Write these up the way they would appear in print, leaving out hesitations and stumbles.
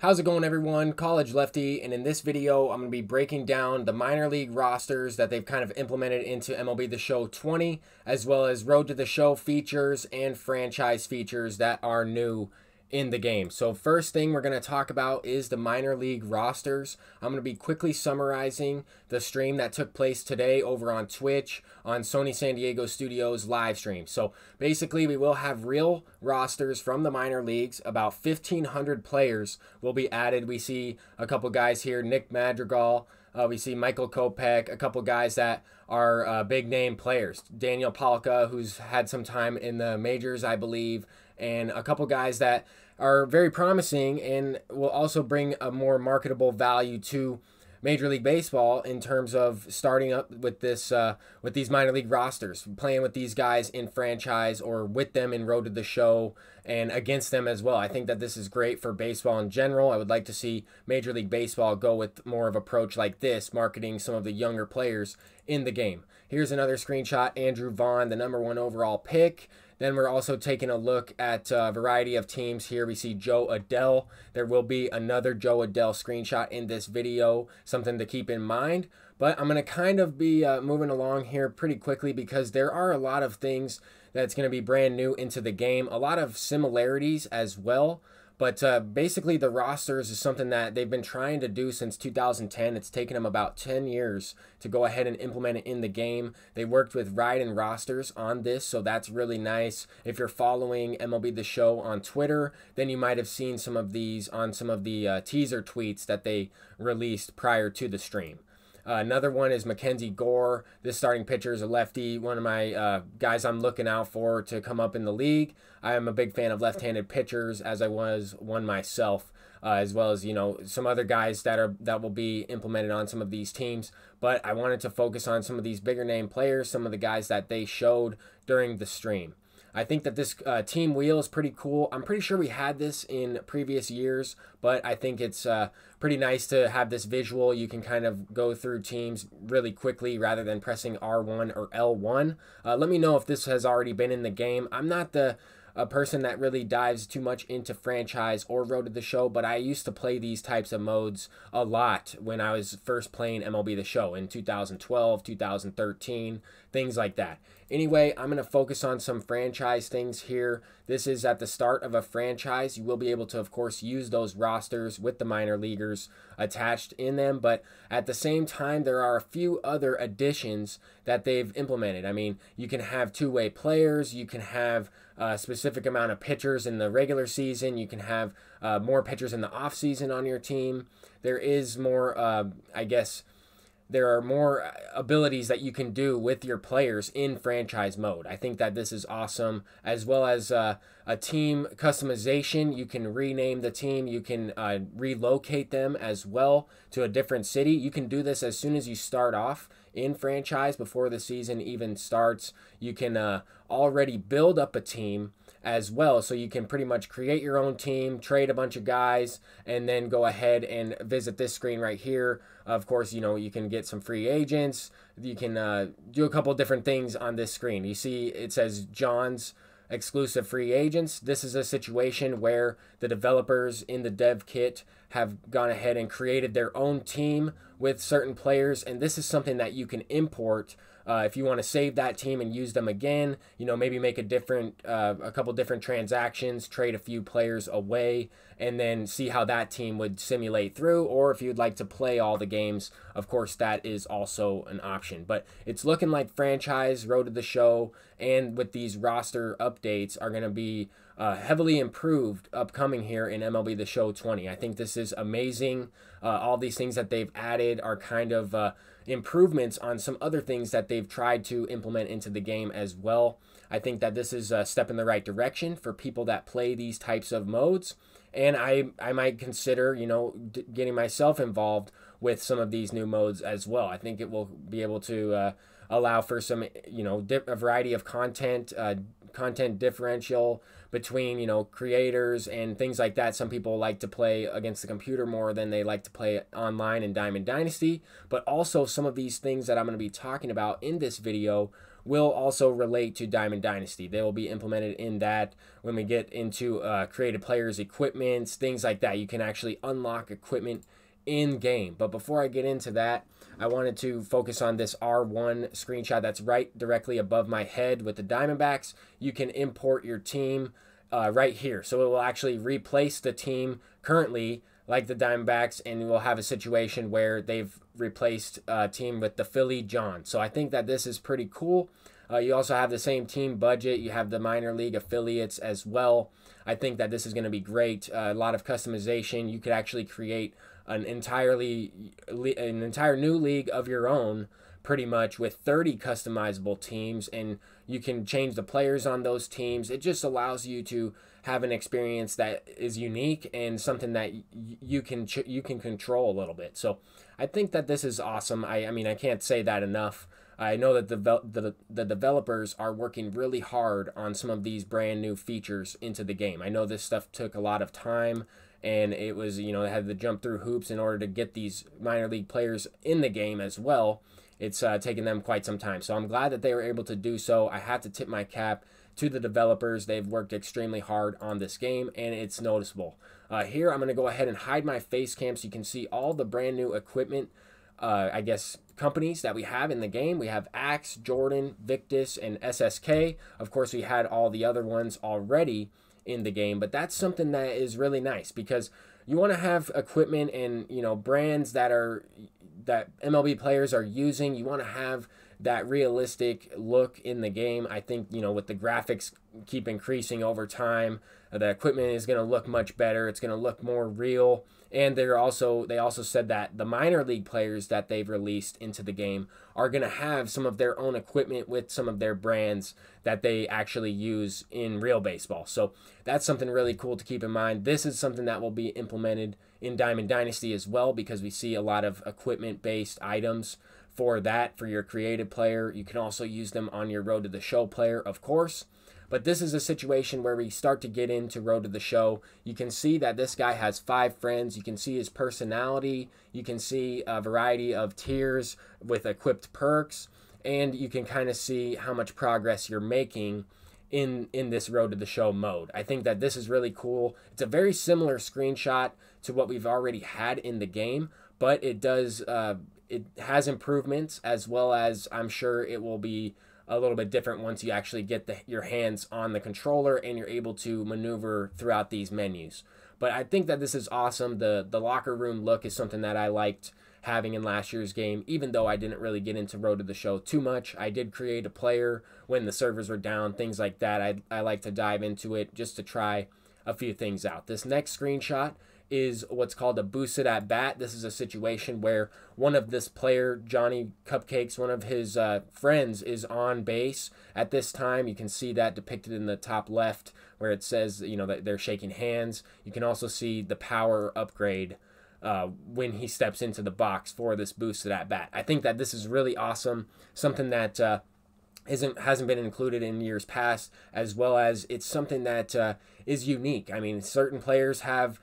How's it going, everyone? College Lefty, and in this video, I'm going to be breaking down the minor league rosters that they've kind of implemented into MLB The Show 20, as well as Road to the Show features and franchise features that are new in the game. So first thing we're going to talk about is the minor league rosters. I'm going to be quickly summarizing the stream that took place today over on Twitch on Sony San Diego Studios live stream. So basically we will have real rosters from the minor leagues. About 1,500 players will be added. We see a couple guys here, Nick Madrigal, we see Michael Kopech, a couple guys that are big name players. Daniel Palka, who's had some time in the majors, I believe, and a couple guys that are very promising and will also bring a more marketable value to Major League Baseball in terms of starting up with this with these minor league rosters, playing with these guys in franchise or with them in Road to the Show and against them as well. I think that this is great for baseball in general. I would like to see Major League Baseball go with more of an approach like this, marketing some of the younger players in the game. Here's another screenshot, Andrew Vaughn, the #1 overall pick. Then we're also taking a look at a variety of teams. Here we see Joe Adell. There will be another Joe Adell screenshot in this video, something to keep in mind. But I'm going to kind of be moving along here pretty quickly because there are a lot of things that's going to be brand new into the game. A lot of similarities as well. But basically the rosters is something that they've been trying to do since 2010. It's taken them about 10 years to go ahead and implement it in the game. They worked with Ride and Rosters on this, so that's really nice. If you're following MLB The Show on Twitter, then you might have seen some of these on some of the teaser tweets that they released prior to the stream. Another one is Mackenzie Gore. This starting pitcher is a lefty, one of my guys I'm looking out for to come up in the league. I am a big fan of left-handed pitchers, as I was one myself, as well as, you know, some other guys that will be implemented on some of these teams. But I wanted to focus on some of these bigger name players, some of the guys that they showed during the stream. I think that this team wheel is pretty cool. I'm pretty sure we had this in previous years, but I think it's pretty nice to have this visual. You can kind of go through teams really quickly rather than pressing R1 or L1. Let me know if this has already been in the game. I'm not a person that really dives too much into franchise or Road to the Show, but I used to play these types of modes a lot when I was first playing MLB The Show in 2012, 2013, things like that. Anyway, I'm going to focus on some franchise things here. This is at the start of a franchise. You will be able to, of course, use those rosters with the minor leaguers attached in them, but at the same time, there are a few other additions that they've implemented. I mean, you can have two-way players, you can have a specific amount of pitchers in the regular season. You can have more pitchers in the offseason on your team. There is more, I guess, there are more abilities that you can do with your players in franchise mode. I think that this is awesome, as well as a team customization. You can rename the team. You can relocate them as well to a different city. You can do this as soon as you start off in franchise, before the season even starts. You can already build up a team as well, so you can pretty much create your own team, trade a bunch of guys, and then go ahead and visit this screen right here. Of course, you know, you can get some free agents. You can do a couple different things on this screen. You see it says John's exclusive free agents. This is a situation where the developers in the dev kit have gone ahead and created their own team with certain players, and this is something that you can import if you want to save that team and use them again. You know, maybe make a couple different transactions, trade a few players away, and then see how that team would simulate through. Or if you'd like to play all the games, of course, that is also an option. But it's looking like franchise, Road to the Show, and with these roster updates are going to be heavily improved upcoming here in MLB The Show 20. I think this is amazing. All these things that they've added are kind of improvements on some other things that they've tried to implement into the game as well. I think that this is a step in the right direction for people that play these types of modes. And I might consider, you know, getting myself involved with some of these new modes as well. I think it will be able to allow for some, you know, a variety of content, content differential between, you know, creators and things like that. Some people like to play against the computer more than they like to play online in Diamond Dynasty, but also some of these things that I'm going to be talking about in this video will also relate to Diamond Dynasty. They will be implemented in that when we get into created players, equipments, things like that. You can actually unlock equipment in game. But before I get into that, I wanted to focus on this R1 screenshot that's right directly above my head with the Diamondbacks. You can import your team right here. So it will actually replace the team currently like the Diamondbacks, and we'll have a situation where they've replaced a team with the Philly John. So I think that this is pretty cool. You also have the same team budget. You have the minor league affiliates as well. I think that this is going to be great. A lot of customization. You could actually create an entire new league of your own, pretty much, with 30 customizable teams, and you can change the players on those teams. It just allows you to have an experience that is unique and something that you can control a little bit. So I think that this is awesome. I mean, I can't say that enough. I know that the developers are working really hard on some of these brand new features into the game. I know this stuff took a lot of time, and it was, you know, they had to jump through hoops in order to get these minor league players in the game as well. It's taken them quite some time. So I'm glad that they were able to do so. I have to tip my cap to the developers. They've worked extremely hard on this game, and it's noticeable. Here, I'm going to go ahead and hide my face cam so you can see all the brand new equipment, I guess, companies that we have in the game. We have Axe, Jordan, Victus, and SSK. Of course, we had all the other ones already in the game, but that's something that is really nice because you want to have equipment and, you know, brands that are MLB players are using. You want to have that realistic look in the game. I think, you know, with the graphics keep increasing over time, the equipment is going to look much better. It's going to look more real. And they also said that the minor league players that they've released into the game are going to have some of their own equipment with some of their brands that they actually use in real baseball. So that's something really cool to keep in mind. This is something that will be implemented in Diamond Dynasty as well, because we see a lot of equipment-based items for that, for your created player. You can also use them on your Road to the Show player, of course. But this is a situation where we start to get into Road to the Show. You can see that this guy has 5 friends. You can see his personality. You can see a variety of tiers with equipped perks. And you can kind of see how much progress you're making in this Road to the Show mode. I think that this is really cool. It's a very similar screenshot to what we've already had in the game, but it does it has improvements, as well as I'm sure it will be a little bit different once you actually get your hands on the controller and you're able to maneuver throughout these menus. But I think that this is awesome. The locker room look is something that I liked having in last year's game, even though I didn't really get into Road to the Show too much. I did create a player when the servers were down, things like that. I like to dive into it just to try a few things out. This next screenshot is what's called a boosted at bat. This is a situation where one of this player, Johnny Cupcakes, one of his friends is on base at this time. You can see that depicted in the top left where it says, you know, that they're shaking hands. You can also see the power upgrade when he steps into the box for this boosted at bat. I think that this is really awesome, something that hasn't been included in years past, as well as it's something that is unique. I mean, certain players have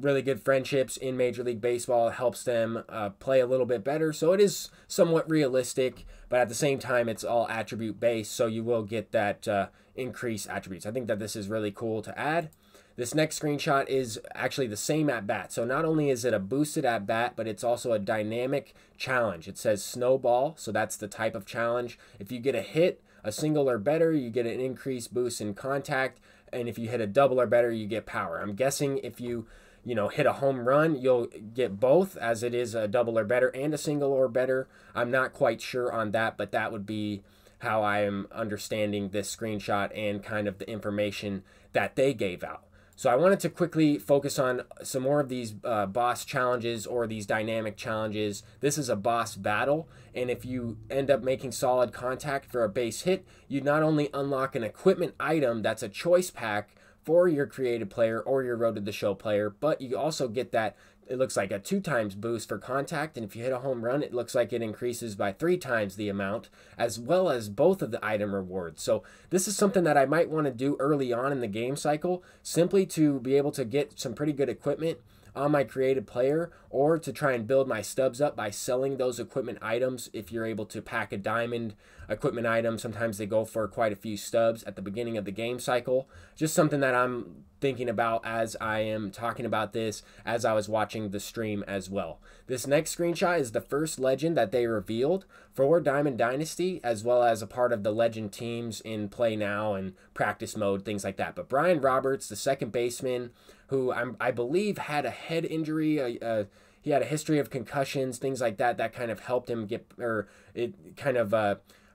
really good friendships in Major League Baseball. It helps them play a little bit better. So it is somewhat realistic, but at the same time, it's all attribute based. So you will get that increased attributes. I think that this is really cool to add. This next screenshot is actually the same at bat. So not only is it a boosted at bat, but it's also a dynamic challenge. It says snowball. So that's the type of challenge. If you get a hit, a single or better, you get an increased boost in contact. And if you hit a double or better, you get power. I'm guessing if you know, hit a home run, you'll get both, as it is a double or better and a single or better. I'm not quite sure on that, but that would be how I am understanding this screenshot and kind of the information that they gave out. So I wanted to quickly focus on some more of these boss challenges or these dynamic challenges. This is a boss battle, and if you end up making solid contact for a base hit, you not only unlock an equipment item that's a choice pack for your creative player or your Road to the Show player, but you also get that, it looks like a 2x boost for contact, and if you hit a home run, it looks like it increases by 3 times the amount, as well as both of the item rewards. So this is something that I might want to do early on in the game cycle, simply to be able to get some pretty good equipment on my created player, or to try and build my stubs up by selling those equipment items. If you're able to pack a diamond equipment item, sometimes they go for quite a few stubs at the beginning of the game cycle. Just something that I'm thinking about as I am talking about this, as I was watching the stream as well. This next screenshot is the first legend that they revealed for Diamond Dynasty, as well as a part of the legend teams in play now and practice mode, things like that. But Brian Roberts, the second baseman, who I believe had a head injury, he had a history of concussions, things like that, that kind of helped him get, or it kind of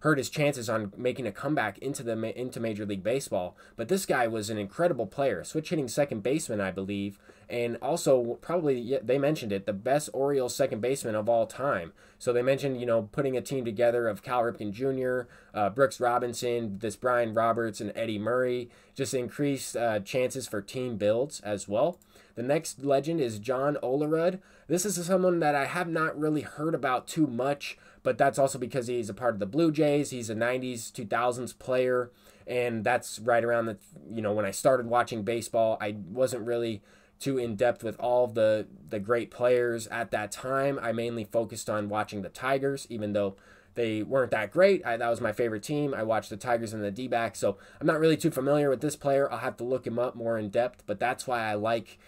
hurt his chances on making a comeback into Major League Baseball. But this guy was an incredible player, switch hitting second baseman, I believe, and also probably, they mentioned it, the best Orioles second baseman of all time. So they mentioned, you know, putting a team together of Cal Ripken Jr., Brooks Robinson, this Brian Roberts, and Eddie Murray, just increased chances for team builds as well. The next legend is John Olerud. This is someone that I have not really heard about too much, but that's also because he's a part of the Blue Jays. He's a 90s, 2000s player, and that's right around the, you know, when I started watching baseball, I wasn't really too in-depth with all of the great players at that time. I mainly focused on watching the Tigers, even though they weren't that great. That was my favorite team. I watched the Tigers and the D-backs, so I'm not really too familiar with this player. I'll have to look him up more in-depth, but that's why I like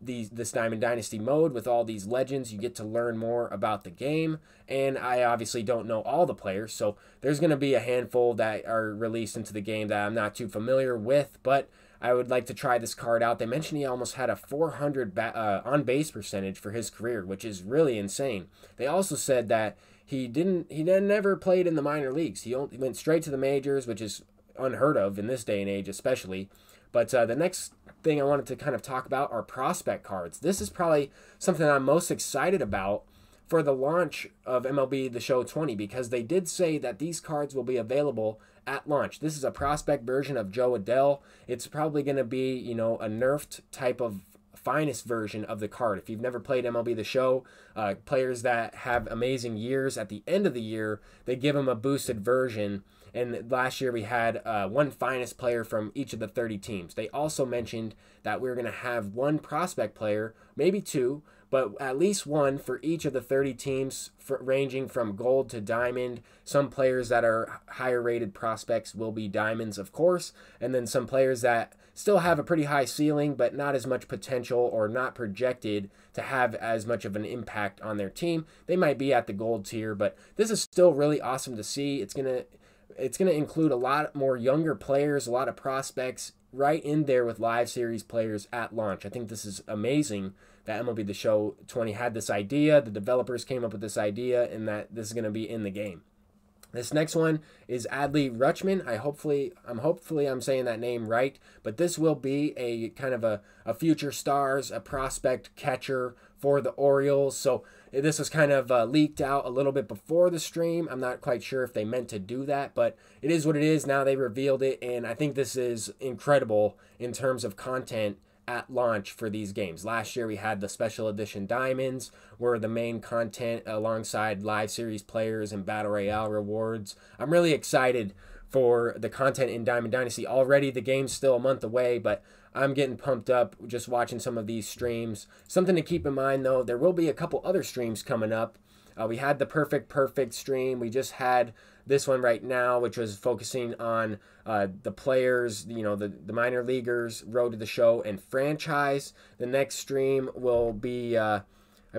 this Diamond Dynasty mode with all these legends. You get to learn more about the game, and I obviously don't know all the players, so there's going to be a handful that are released into the game that I'm not too familiar with, but I would like to try this card out. They mentioned he almost had a 400 on-base percentage for his career, which is really insane. They also said that he never played in the minor leagues. He only went straight to the majors, which is unheard of in this day and age especially. But the next thing I wanted to kind of talk about are prospect cards. This is probably something I'm most excited about for the launch of MLB The Show 20, because they did say that these cards will be available at launch. This is a prospect version of Joe Adell. It's probably going to be, you know, a nerfed type of finest version of the card. If you've never played MLB The Show, players that have amazing years, at the end of the year, they give them a boosted version. And last year we had one finest player from each of the 30 teams. They also mentioned that we're going to have one prospect player, maybe two, but at least one for each of the 30 teams, ranging from gold to diamond. Some players that are higher rated prospects will be diamonds, of course, and then some players that still have a pretty high ceiling but not as much potential or not projected to have as much of an impact on their team. They might be at the gold tier, but this is still really awesome to see. It's going to include a lot more younger players, a lot of prospects right in there with live series players at launch. I think this is amazing that MLB The Show 20 had this idea. The developers came up with this idea, and that this is going to be in the game. This next one is Adley Rutschman. I'm saying that name right, but this will be a kind of a future stars, a prospect catcher for the Orioles. So this was kind of leaked out a little bit before the stream. I'm not quite sure if they meant to do that, but it is what it is. Now they revealed it, and I think this is incredible in terms of content at launch for these games. Last year we had the special edition diamonds were the main content alongside live series players and battle royale rewards. I'm really excited for the content in Diamond Dynasty. Already the game's still a month away, but I'm getting pumped up just watching some of these streams. Something to keep in mind though, there will be a couple other streams coming up. We had the perfect stream. We just had this one right now, which was focusing on the players, you know, the minor leaguers, Road to the Show, and franchise. The next stream will be, I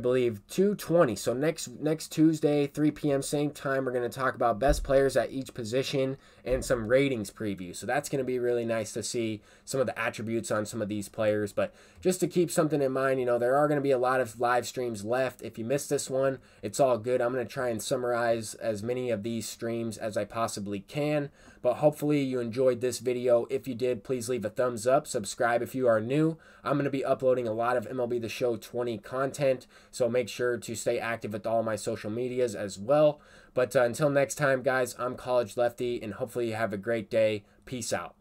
believe, 220. So next Tuesday, 3 p.m. same time, we're going to talk about best players at each position and some ratings preview. So that's going to be really nice to see some of the attributes on some of these players. But just to keep something in mind, you know, there are going to be a lot of live streams left. If you missed this one, it's all good. I'm going to try and summarize as many of these streams as I possibly can. But hopefully you enjoyed this video. If you did, please leave a thumbs up. Subscribe if you are new. I'm going to be uploading a lot of MLB The Show 20 content, so make sure to stay active with all my social medias as well. But until next time, guys, I'm College Lefty, and hopefully you have a great day. Peace out.